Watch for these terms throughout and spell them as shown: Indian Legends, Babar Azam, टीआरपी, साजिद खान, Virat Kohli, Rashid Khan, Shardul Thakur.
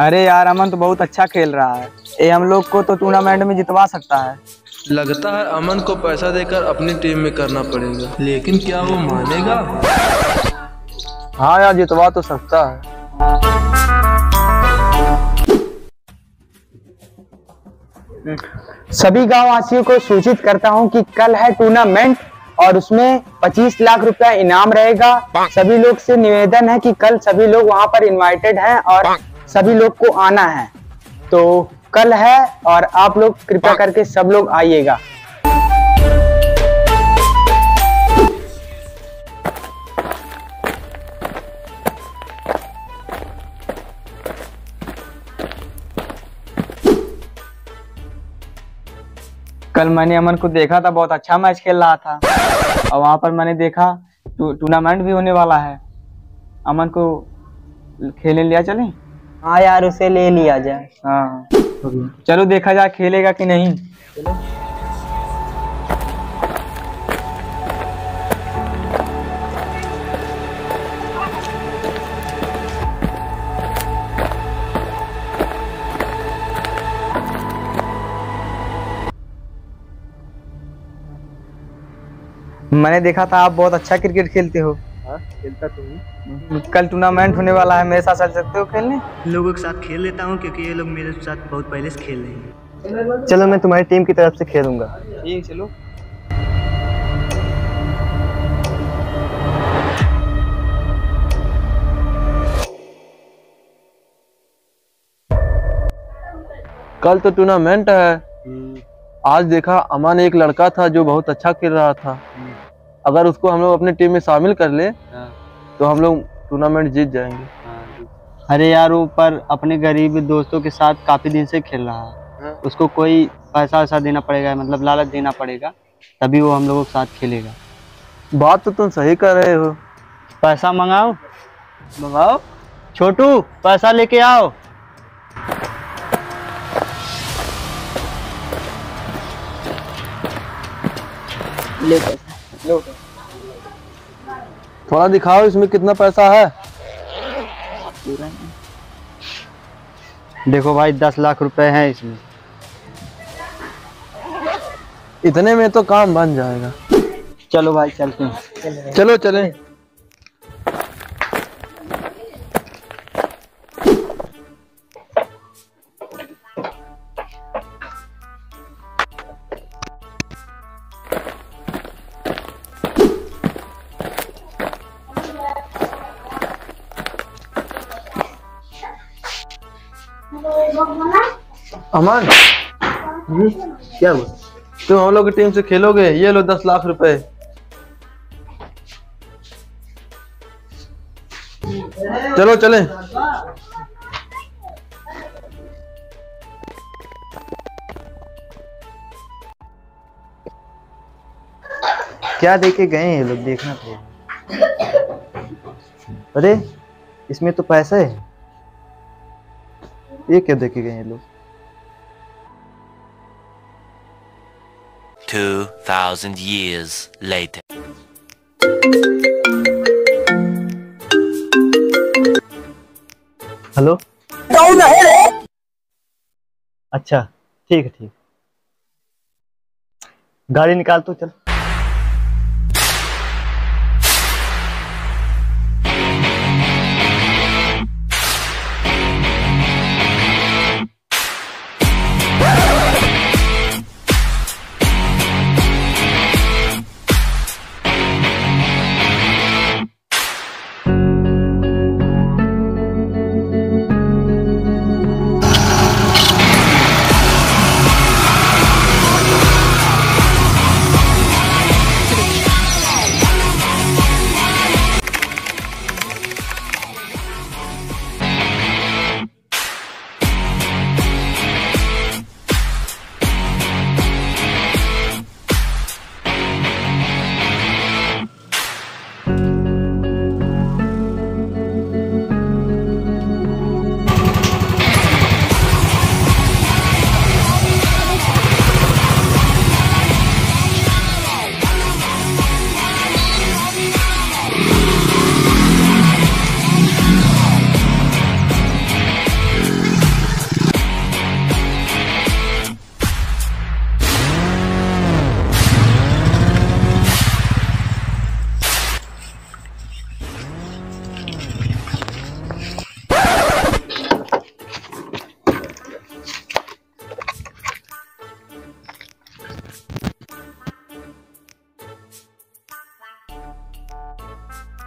अरे यार अमन तो बहुत अच्छा खेल रहा है, ये हम लोग को तो टूर्नामेंट में जितवा सकता है। लगता है अमन को पैसा देकर अपनी टीम में करना पड़ेगा, लेकिन क्या वो मानेगा? हाँ यार जितवा तो सकता है। सभी गाँव वासियों को सूचित करता हूँ कि कल है टूर्नामेंट और उसमें 25 लाख रुपया इनाम रहेगा। सभी लोग से निवेदन है कि कल सभी लोग वहाँ पर इनवाइटेड हैं और सभी लोग को आना है। तो कल है और आप लोग कृपया करके सब लोग आइएगा। कल मैंने अमन को देखा था, बहुत अच्छा मैच खेल रहा था और वहाँ पर मैंने देखा टूर्नामेंट भी होने वाला है। अमन को खेलने लिया चले? हाँ यार उसे ले लिया जाए। हाँ चलो देखा जाए खेलेगा कि नहीं। मैंने देखा था आप बहुत अच्छा क्रिकेट खेलते हो। हाँ खेलता तुम। कल टूर्नामेंट होने वाला है, मेरे साथ चल सकते हो खेलने? लोगों के साथ खेल लेता हूँ क्योंकि ये लोग मेरे साथ बहुत पहले से खेल रहे हैं। चलो मैं तुम्हारी टीम की तरफ से खेलूंगा। ठीक चलो। कल तो टूर्नामेंट है। आज देखा अमन एक लड़का था जो बहुत अच्छा खेल रहा था, अगर उसको हम लोग अपने टीम में शामिल कर ले तो हम लोग टूर्नामेंट जीत जाएंगे। अरे यार वो पर अपने गरीब दोस्तों के साथ काफी दिन से खेल रहा है, उसको कोई पैसा वैसा देना पड़ेगा, मतलब लालच देना पड़ेगा तभी वो हम लोगों के साथ खेलेगा। बात तो तुम सही कर रहे हो। पैसा मंगाओ मंगाओ। छोटू पैसा लेके आओ। लो थोड़ा दिखाओ इसमें कितना पैसा है। देखो भाई 10 लाख रुपए हैं इसमें। इतने में तो काम बन जाएगा। चलो भाई चलते हैं। चलो चले। अमन क्या हुआ? तुम हम लोग की टीम से खेलोगे, ये लो 10 लाख रुपए। चलो चलें। क्या देके गए हैं ये लोग, देखना पड़ेगा। अरे इसमें तो पैसा है, ये क्या देखे गए ये लोग? 2000 years later। हेलो अच्छा ठीक है ठीक, गाड़ी निकाल तो चल।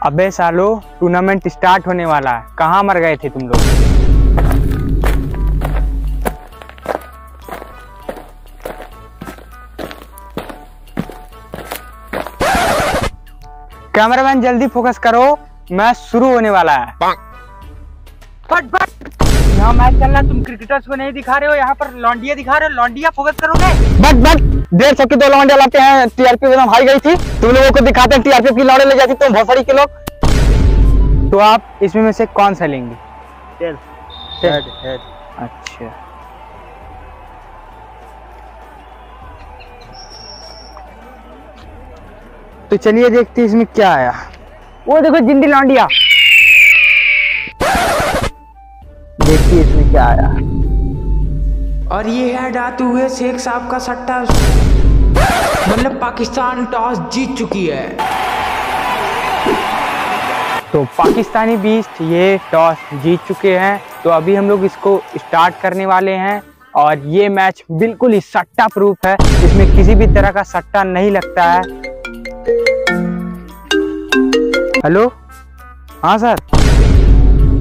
अबे सालो, टूर्नामेंट स्टार्ट होने वाला है, कहाँ मर गए थे तुम लोग? कैमरामैन जल्दी फोकस करो, मैच शुरू होने वाला है। फट यहाँ मैच चल रहा, तुम क्रिकेटर्स को नहीं दिखा रहे हो, यहाँ पर लौंडिया दिखा रहे हो। लौंडिया फोकस करोगे? बट 150 की दो लौंडे लाते हैं। टीआरपी एकदम हाई गई थी, तुम लोगों को दिखाते हैं टीआरपी की लौंडे ले जाती तुम बहुत सारी के लोग। तो आप इसमें से कौन सा लेंगे? टेल। अच्छा, तो चलिए देखते हैं इसमें क्या आया। वो देखो जिंदी लौंडिया, देखिए इसमें क्या आया। और ये है डातू हुए शेख साहब का सट्टा, मतलब पाकिस्तान टॉस जीत चुकी है। तो पाकिस्तानी बीच ये टॉस जीत चुके हैं, तो अभी हम लोग इसको स्टार्ट करने वाले हैं। और ये मैच बिल्कुल ही सट्टा प्रूफ है, इसमें किसी भी तरह का सट्टा नहीं लगता है। हेलो, हाँ सर,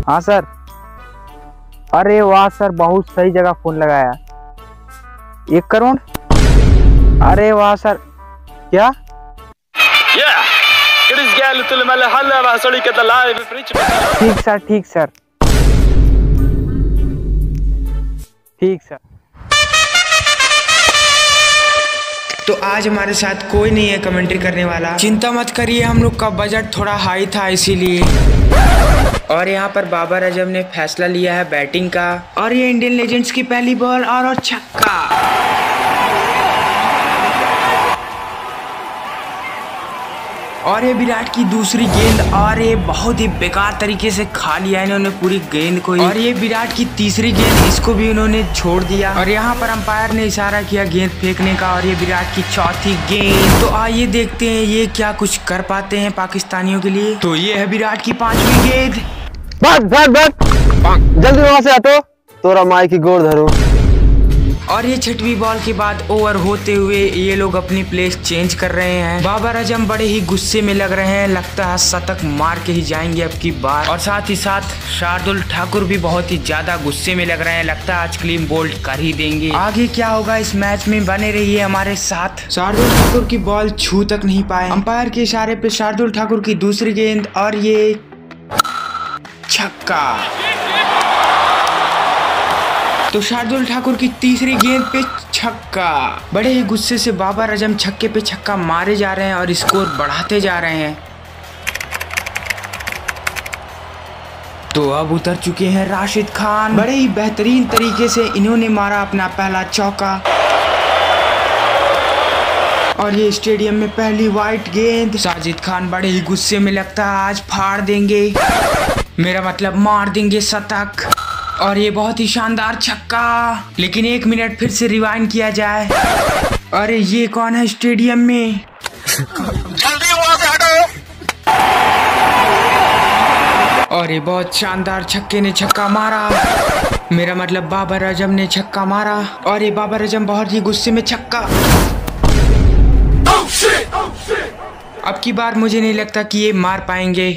हाँ सर, अरे वाह सर, बहुत सही जगह फोन लगाया। 1 करोड़, अरे वाह सर, क्या ठीक सर, ठीक सर, ठीक सर। तो आज हमारे साथ कोई नहीं है कमेंट्री करने वाला। चिंता मत करिए, हम लोग का बजट थोड़ा हाई था इसीलिए। और यहाँ पर बाबर आजम ने फैसला लिया है बैटिंग का, और ये इंडियन लेजेंड्स की पहली बॉल और छक्का। और ये विराट की दूसरी गेंद, और ये बहुत ही बेकार तरीके से खा लिया इन्होंने पूरी गेंद को। और ये विराट की तीसरी गेंद, इसको भी उन्होंने छोड़ दिया। और यहाँ पर अंपायर ने इशारा किया गेंद फेंकने का, और ये विराट की चौथी गेंद। तो आइए देखते हैं ये क्या कुछ कर पाते हैं पाकिस्तानियों के लिए। तो ये है विराट की 5वीं गेंद। जल्दी वहाँ से हटो, तोरा माई की गोर धरो। और ये 6वीं बॉल के बाद ओवर होते हुए ये लोग अपनी प्लेस चेंज कर रहे हैं। बाबर आजम बड़े ही गुस्से में लग रहे हैं, लगता है शतक मार के ही जाएंगे अब की बार। और साथ ही साथ शार्दुल ठाकुर भी बहुत ही ज्यादा गुस्से में लग रहे हैं, लगता है आज क्लीन बोल्ड कर ही देंगे। आगे क्या होगा इस मैच में, बने रहिए हमारे साथ। शार्दुल ठाकुर की बॉल छू तक नहीं पाए, अंपायर के इशारे पे शार्दुल ठाकुर की दूसरी गेंद, और ये छक्का। तो शार्दुल ठाकुर की तीसरी गेंद पे छक्का। बड़े ही गुस्से से बाबर आजम छक्के पे छक्का मारे जा रहे हैं और स्कोर बढ़ाते जा रहे हैं। तो अब उतर चुके हैं राशिद खान, बड़े ही बेहतरीन तरीके से इन्होंने मारा अपना पहला चौका। और ये स्टेडियम में पहली वाइट गेंद। साजिद खान बड़े ही गुस्से में, लगता है आज फाड़ देंगे, मेरा मतलब मार देंगे शतक। और ये बहुत ही शानदार छक्का, लेकिन 1 मिनट फिर से रिवाइंड किया जाए। अरे ये कौन है स्टेडियम में? जल्दी वहां से हटो। और ये बहुत शानदार छक्के ने छक्का मारा, मेरा मतलब बाबर आजम ने छक्का मारा। और ये बाबर आजम बहुत ही गुस्से में छक्का। अब की बार मुझे नहीं लगता कि ये मार पाएंगे,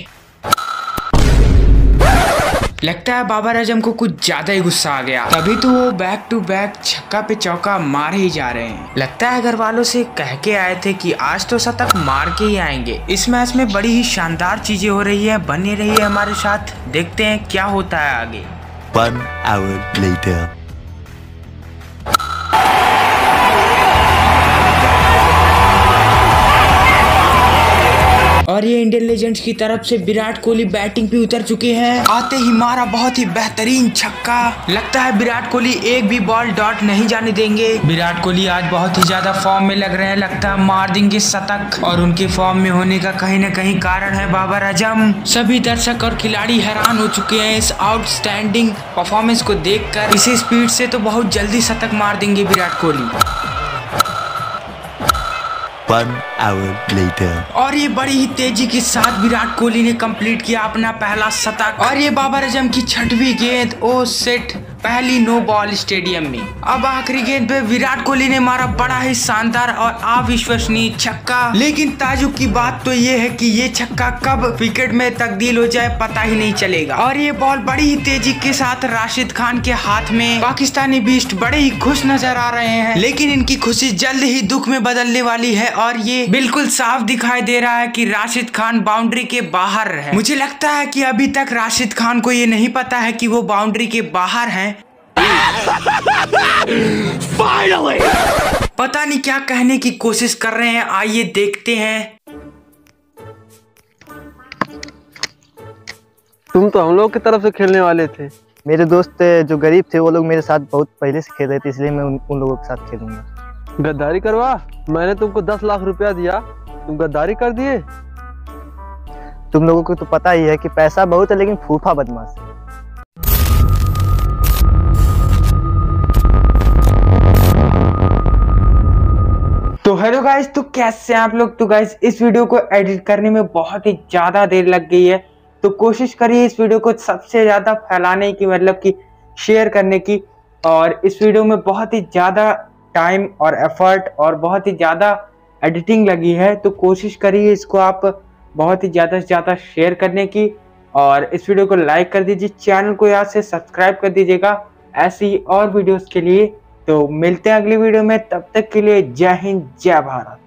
लगता है बाबर आजम को कुछ ज्यादा ही गुस्सा आ गया, तभी तो वो बैक टू बैक छक्का पे चौका मार ही जा रहे हैं। लगता है घर वालों से कह के आए थे कि आज तो शतक मार के ही आएंगे। इस मैच में बड़ी ही शानदार चीजें हो रही है, बने रहिए हमारे साथ, देखते हैं क्या होता है आगे। 1 hour later. और ये इंडियन लेजेंड्स की तरफ से विराट कोहली बैटिंग पे उतर चुके हैं। आते ही मारा बहुत ही बेहतरीन छक्का, लगता है विराट कोहली एक भी बॉल डॉट नहीं जाने देंगे। विराट कोहली आज बहुत ही ज्यादा फॉर्म में लग रहे हैं, लगता है मार देंगे शतक। और उनके फॉर्म में होने का कहीं ना कहीं कारण है बाबर आजम। सभी दर्शक और खिलाड़ी हैरान हो चुके हैं इस आउटस्टैंडिंग परफॉर्मेंस को देख कर। इसी स्पीड से तो बहुत जल्दी शतक मार देंगे विराट कोहली। 1 hour later. और ये बड़ी ही तेजी के साथ विराट कोहली ने कंप्लीट किया अपना पहला शतक। और ये बाबर आजम की 6वीं गेंद। ओ सेट, पहली नो बॉल स्टेडियम में। अब आखिरी गेंद पे विराट कोहली ने मारा बड़ा ही शानदार और अविश्वसनीय छक्का, लेकिन ताजुब की बात तो ये है कि ये छक्का कब विकेट में तब्दील हो जाए पता ही नहीं चलेगा। और ये बॉल बड़ी ही तेजी के साथ राशिद खान के हाथ में। पाकिस्तानी बीस्ट बड़े ही खुश नजर आ रहे हैं, लेकिन इनकी खुशी जल्द ही दुख में बदलने वाली है और ये बिल्कुल साफ दिखाई दे रहा है कि राशिद खान बाउंड्री के बाहर है। मुझे लगता है कि अभी तक राशिद खान को ये नहीं पता है कि वो बाउंड्री के बाहर हैं। फाइनली पता नहीं क्या कहने की कोशिश कर रहे हैं, आइए देखते हैं। तुम तो हम लोग की तरफ से खेलने वाले थे। मेरे दोस्त जो गरीब थे वो लोग मेरे साथ बहुत पहले से खेल रहे थे, इसलिए मैं उन लोगों के साथ खेलूंगा। गद्दारी करवा, मैंने तुमको 10 लाख रुपया दिया, तुम गद्दारी कर दिए। तुम लोगों को तो पता ही है कि पैसा बहुत है लेकिन फूफा बदमाश है। तो हेलो गाइस, तो कैसे हैं आप लोग। तो गाइस इस वीडियो को एडिट करने में बहुत ही ज़्यादा देर लग गई है, तो कोशिश करिए इस वीडियो को सबसे ज़्यादा फैलाने की, मतलब कि शेयर करने की। और इस वीडियो में बहुत ही ज़्यादा टाइम और एफर्ट और बहुत ही ज़्यादा एडिटिंग लगी है, तो कोशिश करिए इसको आप बहुत ही ज़्यादा से ज़्यादा शेयर करने की। और इस वीडियो को लाइक कर दीजिए, चैनल को यहाँ से सब्सक्राइब कर दीजिएगा ऐसी और वीडियोज़ के लिए। तो मिलते हैं अगली वीडियो में, तब तक के लिए जय हिंद जय भारत।